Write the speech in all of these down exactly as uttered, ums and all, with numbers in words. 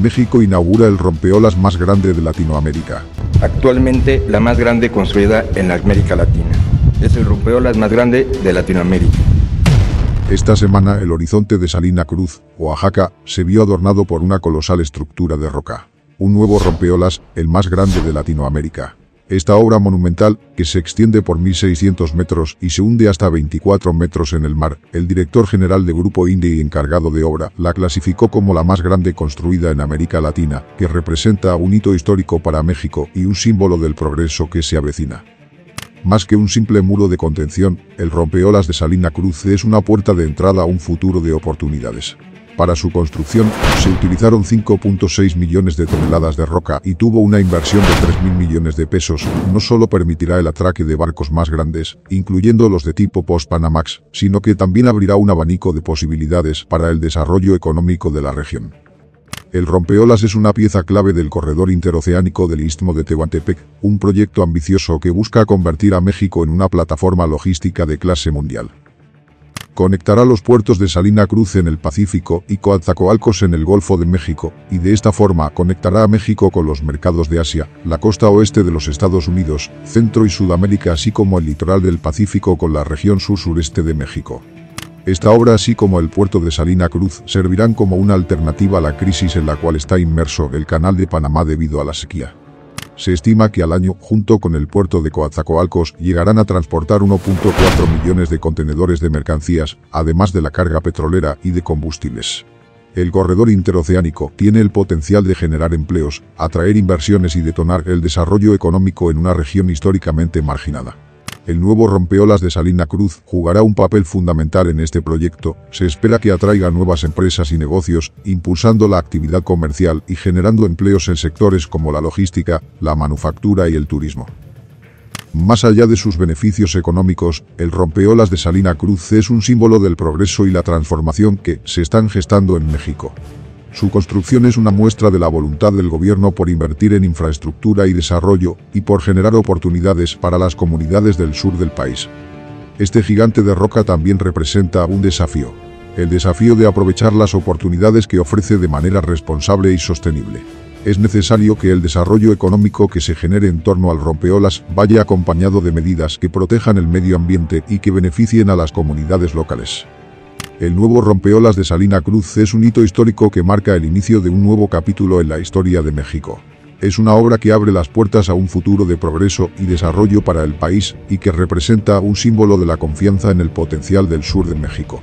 México inaugura el rompeolas más grande de Latinoamérica. Actualmente la más grande construida en la América Latina. Es el rompeolas más grande de Latinoamérica. Esta semana el horizonte de Salina Cruz, Oaxaca, se vio adornado por una colosal estructura de roca. Un nuevo rompeolas, el más grande de Latinoamérica. Esta obra monumental, que se extiende por mil seiscientos metros y se hunde hasta veinticuatro metros en el mar, el director general de Grupo Indy y encargado de obra, la clasificó como la más grande construida en América Latina, que representa un hito histórico para México y un símbolo del progreso que se avecina. Más que un simple muro de contención, el rompeolas de Salina Cruz es una puerta de entrada a un futuro de oportunidades. Para su construcción, se utilizaron cinco punto seis millones de toneladas de roca y tuvo una inversión de tres mil millones de pesos. No solo permitirá el atraque de barcos más grandes, incluyendo los de tipo post-Panamax, sino que también abrirá un abanico de posibilidades para el desarrollo económico de la región. El rompeolas es una pieza clave del corredor interoceánico del Istmo de Tehuantepec, un proyecto ambicioso que busca convertir a México en una plataforma logística de clase mundial. Conectará los puertos de Salina Cruz en el Pacífico y Coatzacoalcos en el Golfo de México, y de esta forma conectará a México con los mercados de Asia, la costa oeste de los Estados Unidos, Centro y Sudamérica, así como el litoral del Pacífico con la región sur-sureste de México. Esta obra, así como el puerto de Salina Cruz, servirán como una alternativa a la crisis en la cual está inmerso el Canal de Panamá debido a la sequía. Se estima que al año, junto con el puerto de Coatzacoalcos, llegarán a transportar uno punto cuatro millones de contenedores de mercancías, además de la carga petrolera y de combustibles. El corredor interoceánico tiene el potencial de generar empleos, atraer inversiones y detonar el desarrollo económico en una región históricamente marginada. El nuevo rompeolas de Salina Cruz jugará un papel fundamental en este proyecto. Se espera que atraiga nuevas empresas y negocios, impulsando la actividad comercial y generando empleos en sectores como la logística, la manufactura y el turismo. Más allá de sus beneficios económicos, el rompeolas de Salina Cruz es un símbolo del progreso y la transformación que se están gestando en México. Su construcción es una muestra de la voluntad del gobierno por invertir en infraestructura y desarrollo, y por generar oportunidades para las comunidades del sur del país. Este gigante de roca también representa un desafío, el desafío de aprovechar las oportunidades que ofrece de manera responsable y sostenible. Es necesario que el desarrollo económico que se genere en torno al rompeolas vaya acompañado de medidas que protejan el medio ambiente y que beneficien a las comunidades locales. El nuevo rompeolas de Salina Cruz es un hito histórico que marca el inicio de un nuevo capítulo en la historia de México. Es una obra que abre las puertas a un futuro de progreso y desarrollo para el país y que representa un símbolo de la confianza en el potencial del sur de México.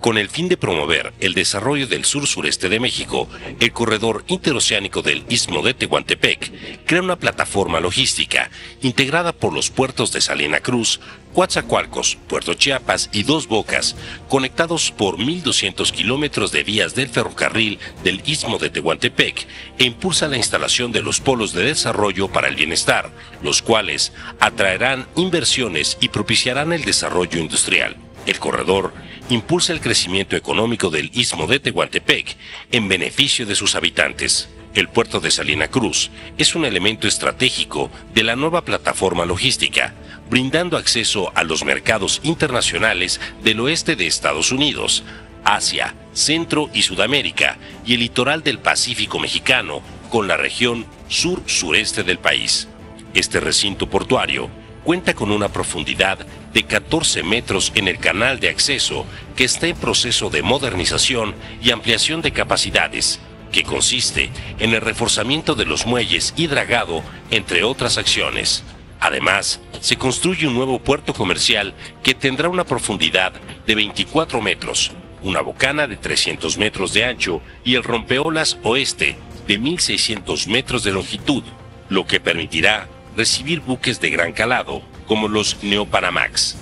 Con el fin de promover el desarrollo del sur-sureste de México, el corredor interoceánico del Istmo de Tehuantepec crea una plataforma logística integrada por los puertos de Salina Cruz, Coatzacoalcos, Puerto Chiapas y Dos Bocas, conectados por mil doscientos kilómetros de vías del ferrocarril del Istmo de Tehuantepec, e impulsa la instalación de los polos de desarrollo para el bienestar, los cuales atraerán inversiones y propiciarán el desarrollo industrial. El corredor impulsa el crecimiento económico del Istmo de Tehuantepec en beneficio de sus habitantes. El puerto de Salina Cruz es un elemento estratégico de la nueva plataforma logística, brindando acceso a los mercados internacionales del oeste de Estados Unidos, Asia, Centro y Sudamérica y el litoral del Pacífico mexicano con la región sur-sureste del país. Este recinto portuario cuenta con una profundidad de catorce metros en el canal de acceso que está en proceso de modernización y ampliación de capacidades, que consiste en el reforzamiento de los muelles y dragado, entre otras acciones. Además, se construye un nuevo puerto comercial que tendrá una profundidad de veinticuatro metros, una bocana de trescientos metros de ancho y el rompeolas oeste de mil seiscientos metros de longitud, lo que permitirá recibir buques de gran calado, como los Neopanamax.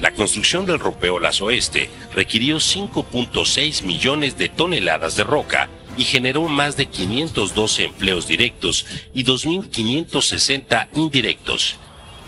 La construcción del rompeolas oeste requirió cinco punto seis millones de toneladas de roca y generó más de quinientos doce empleos directos y dos mil quinientos sesenta indirectos.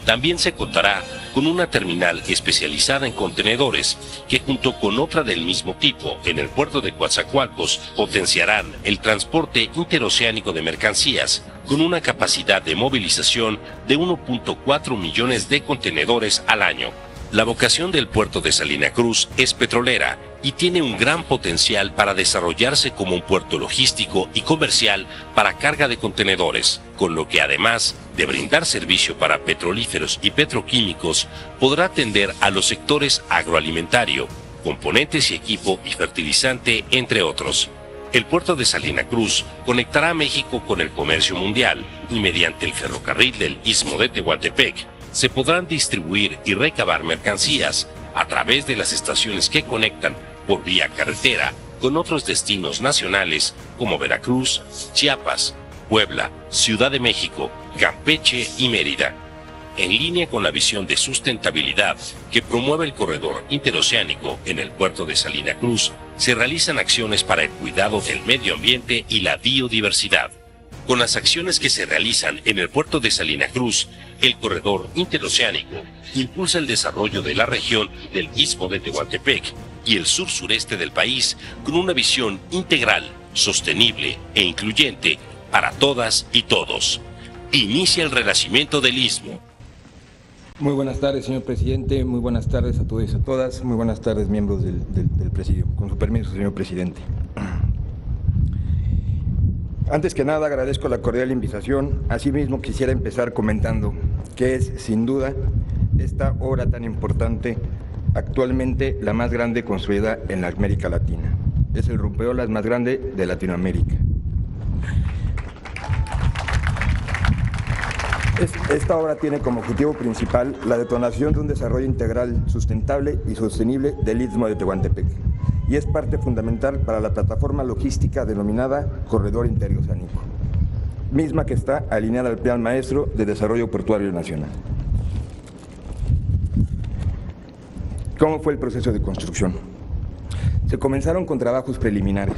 También se contará con una terminal especializada en contenedores que, junto con otra del mismo tipo en el puerto de Coatzacoalcos, potenciarán el transporte interoceánico de mercancías con una capacidad de movilización de uno punto cuatro millones de contenedores al año. La vocación del puerto de Salina Cruz es petrolera y tiene un gran potencial para desarrollarse como un puerto logístico y comercial para carga de contenedores, con lo que además de brindar servicio para petrolíferos y petroquímicos, podrá atender a los sectores agroalimentario, componentes y equipo y fertilizante, entre otros. El puerto de Salina Cruz conectará a México con el comercio mundial y mediante el ferrocarril del Istmo de Tehuantepec se podrán distribuir y recabar mercancías a través de las estaciones que conectan por vía carretera con otros destinos nacionales como Veracruz, Chiapas, Puebla, Ciudad de México, Campeche y Mérida. En línea con la visión de sustentabilidad que promueve el corredor interoceánico en el puerto de Salina Cruz, se realizan acciones para el cuidado del medio ambiente y la biodiversidad. Con las acciones que se realizan en el puerto de Salina Cruz, el corredor interoceánico impulsa el desarrollo de la región del Istmo de Tehuantepec y el sur-sureste del país con una visión integral, sostenible e incluyente para todas y todos. Inicia el renacimiento del Istmo. Muy buenas tardes, señor presidente. Muy buenas tardes a todos y a todas. Muy buenas tardes, miembros del, del, del presidio. Con su permiso, señor presidente. Antes que nada, agradezco la cordial invitación. Asimismo, quisiera empezar comentando que es, sin duda, esta obra tan importante, actualmente la más grande construida en la América Latina. Es el Rompeolas más grande de Latinoamérica. Esta obra tiene como objetivo principal la detonación de un desarrollo integral, sustentable y sostenible del Istmo de Tehuantepec, y es parte fundamental para la plataforma logística denominada corredor interoceánico, misma que está alineada al Plan Maestro de Desarrollo Portuario Nacional. ¿Cómo fue el proceso de construcción? Se comenzaron con trabajos preliminares.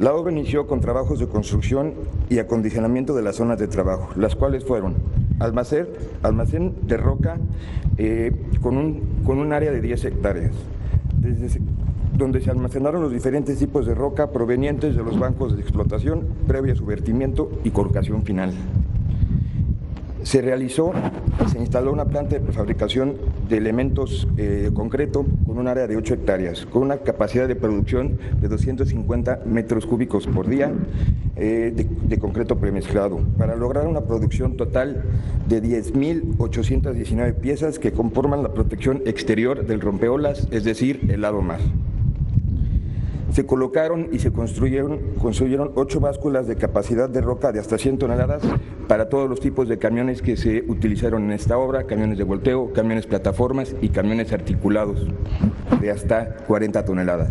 La obra inició con trabajos de construcción y acondicionamiento de las zonas de trabajo, las cuales fueron almacén, almacén de roca eh, con, un, con un área de diez hectáreas, desde donde se almacenaron los diferentes tipos de roca provenientes de los bancos de explotación previo a su vertimiento y colocación final. Se realizó y se instaló una planta de prefabricación de elementos eh, de concreto con un área de ocho hectáreas, con una capacidad de producción de doscientos cincuenta metros cúbicos por día eh, de, de concreto premezclado, para lograr una producción total de diez mil ochocientas diecinueve piezas que conforman la protección exterior del rompeolas, es decir, el lado mar. Se colocaron y se construyeron, construyeron ocho básculas de capacidad de roca de hasta cien toneladas para todos los tipos de camiones que se utilizaron en esta obra, camiones de volteo, camiones plataformas y camiones articulados de hasta cuarenta toneladas.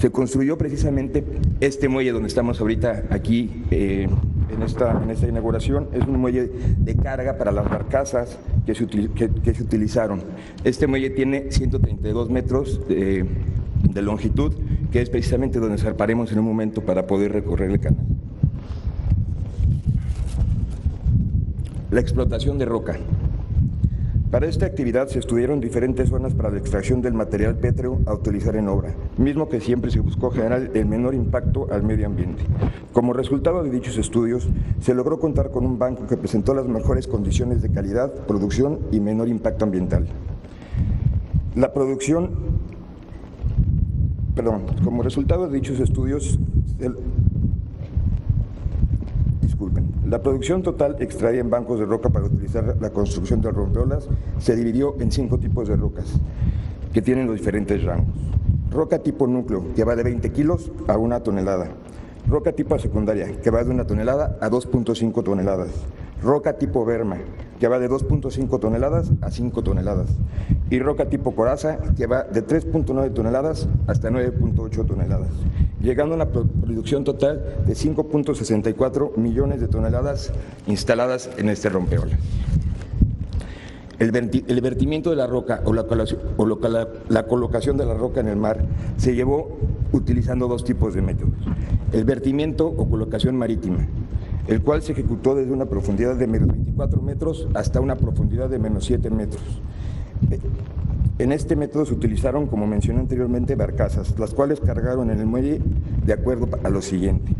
Se construyó precisamente este muelle donde estamos ahorita aquí eh, en, esta, en esta inauguración. Es un muelle de carga para las barcazas que se, util, que, que se utilizaron. Este muelle tiene ciento treinta y dos metros de... Eh, de longitud, que es precisamente donde zarparemos en un momento para poder recorrer el canal. La explotación de roca. Para esta actividad se estudiaron diferentes zonas para la extracción del material pétreo a utilizar en obra, mismo que siempre se buscó generar el menor impacto al medio ambiente. Como resultado de dichos estudios, se logró contar con un banco que presentó las mejores condiciones de calidad, producción y menor impacto ambiental. La producción Perdón, como resultado de dichos estudios, el, disculpen, la producción total extraída en bancos de roca para utilizar la construcción de rompeolas se dividió en cinco tipos de rocas que tienen los diferentes rangos. Roca tipo núcleo, que va de veinte kilos a una tonelada. Roca tipo secundaria, que va de una tonelada a dos punto cinco toneladas. Roca tipo berma, que va de dos punto cinco toneladas a cinco toneladas, y roca tipo coraza, que va de tres punto nueve toneladas hasta nueve punto ocho toneladas, llegando a una producción total de cinco punto sesenta y cuatro millones de toneladas instaladas en este rompeolas. El, verti, el vertimiento de la roca o, la, o loca, la, la colocación de la roca en el mar se llevó utilizando dos tipos de métodos: el vertimiento o colocación marítima, el cual se ejecutó desde una profundidad de menos veinticuatro metros hasta una profundidad de menos siete metros. En este método se utilizaron, como mencioné anteriormente, barcazas, las cuales cargaron en el muelle de acuerdo a lo siguiente.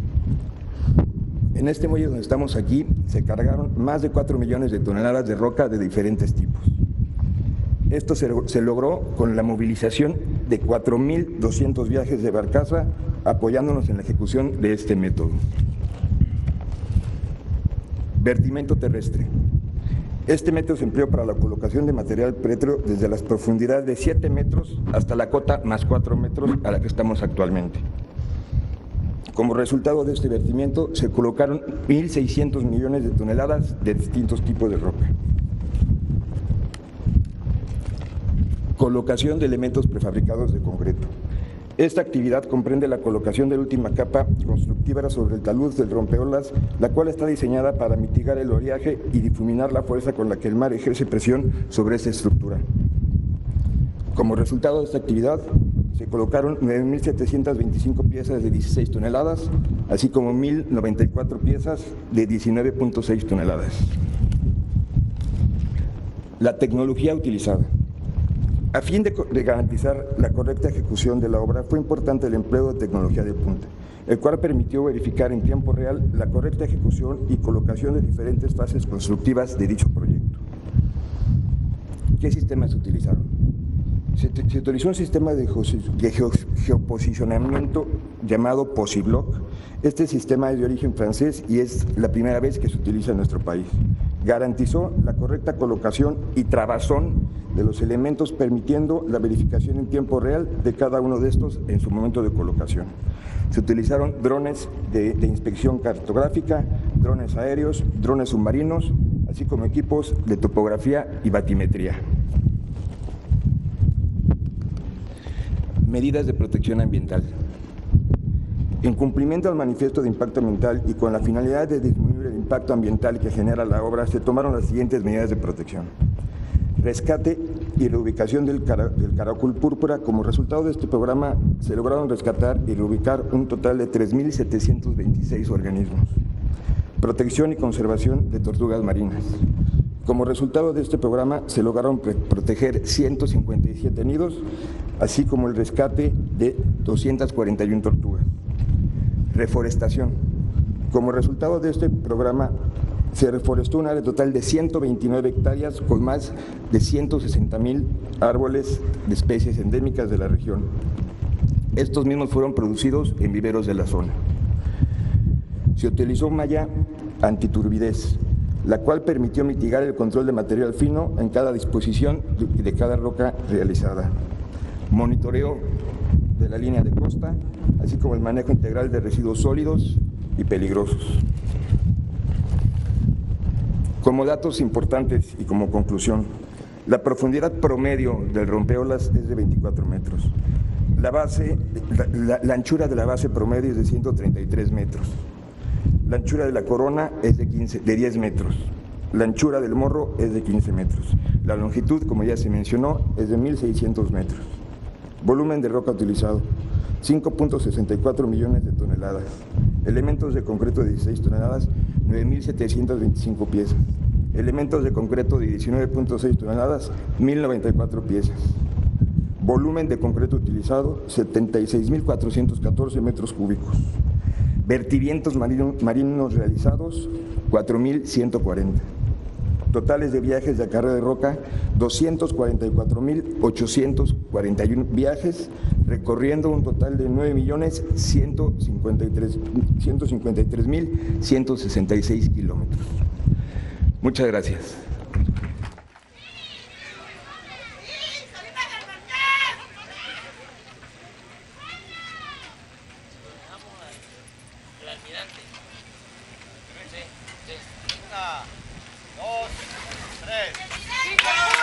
En este muelle donde estamos aquí se cargaron más de cuatro millones de toneladas de roca de diferentes tipos. Esto se, se logró con la movilización de cuatro mil doscientos viajes de barcaza, apoyándonos en la ejecución de este método. Vertimento terrestre. Este método se empleó para la colocación de material pétreo desde las profundidades de siete metros hasta la cota más cuatro metros a la que estamos actualmente. Como resultado de este vertimiento se colocaron mil seiscientos millones de toneladas de distintos tipos de roca. Colocación de elementos prefabricados de concreto. Esta actividad comprende la colocación de la última capa constructiva sobre el talud del rompeolas, la cual está diseñada para mitigar el oleaje y difuminar la fuerza con la que el mar ejerce presión sobre esta estructura. Como resultado de esta actividad, se colocaron nueve mil setecientas veinticinco piezas de dieciséis toneladas, así como mil noventa y cuatro piezas de diecinueve punto seis toneladas. La tecnología utilizada. A fin de, de garantizar la correcta ejecución de la obra, fue importante el empleo de tecnología de punta, el cual permitió verificar en tiempo real la correcta ejecución y colocación de diferentes fases constructivas de dicho proyecto. ¿Qué sistemas se utilizaron? Se, se utilizó un sistema de, de geoposicionamiento llamado POSIBLOC. Este sistema es de origen francés y es la primera vez que se utiliza en nuestro país. Garantizó la correcta colocación y trabazón de los elementos, permitiendo la verificación en tiempo real de cada uno de estos en su momento de colocación. Se utilizaron drones de, de inspección cartográfica, drones aéreos, drones submarinos, así como equipos de topografía y batimetría. Medidas de protección ambiental. En cumplimiento al manifiesto de impacto ambiental y con la finalidad de disminuir el impacto ambiental que genera la obra, se tomaron las siguientes medidas de protección. Rescate y reubicación del, cara, del caracol púrpura. Como resultado de este programa, se lograron rescatar y reubicar un total de tres mil setecientos veintiséis organismos. Protección y conservación de tortugas marinas. Como resultado de este programa, se lograron proteger ciento cincuenta y siete nidos, así como el rescate de doscientas cuarenta y una tortugas. Reforestación. Como resultado de este programa, se reforestó un área total de ciento veintinueve hectáreas con más de ciento sesenta mil árboles de especies endémicas de la región. Estos mismos fueron producidos en viveros de la zona. Se utilizó malla antiturbidez, la cual permitió mitigar el control de material fino en cada disposición de cada roca realizada. Monitoreo de la línea de costa, así como el manejo integral de residuos sólidos y peligrosos. Como datos importantes y como conclusión, la profundidad promedio del rompeolas es de veinticuatro metros. La, base, la, la, la anchura de la base promedio es de ciento treinta y tres metros. La anchura de la corona es de, quince, de diez metros. La anchura del morro es de quince metros. La longitud, como ya se mencionó, es de mil seiscientos metros. Volumen de roca utilizado, cinco punto sesenta y cuatro millones de toneladas. Elementos de concreto de dieciséis toneladas, nueve mil setecientas veinticinco piezas. Elementos de concreto de diecinueve punto seis toneladas, mil noventa y cuatro piezas. Volumen de concreto utilizado, setenta y seis mil cuatrocientos catorce metros cúbicos. Vertimientos marinos realizados, cuatro mil ciento cuarenta. Totales de viajes de acarreo de roca, doscientos cuarenta y cuatro mil ochocientos cuarenta y uno viajes, recorriendo un total de nueve millones ciento cincuenta y tres mil ciento sesenta y seis kilómetros. Muchas gracias. Dos, tres, cinco.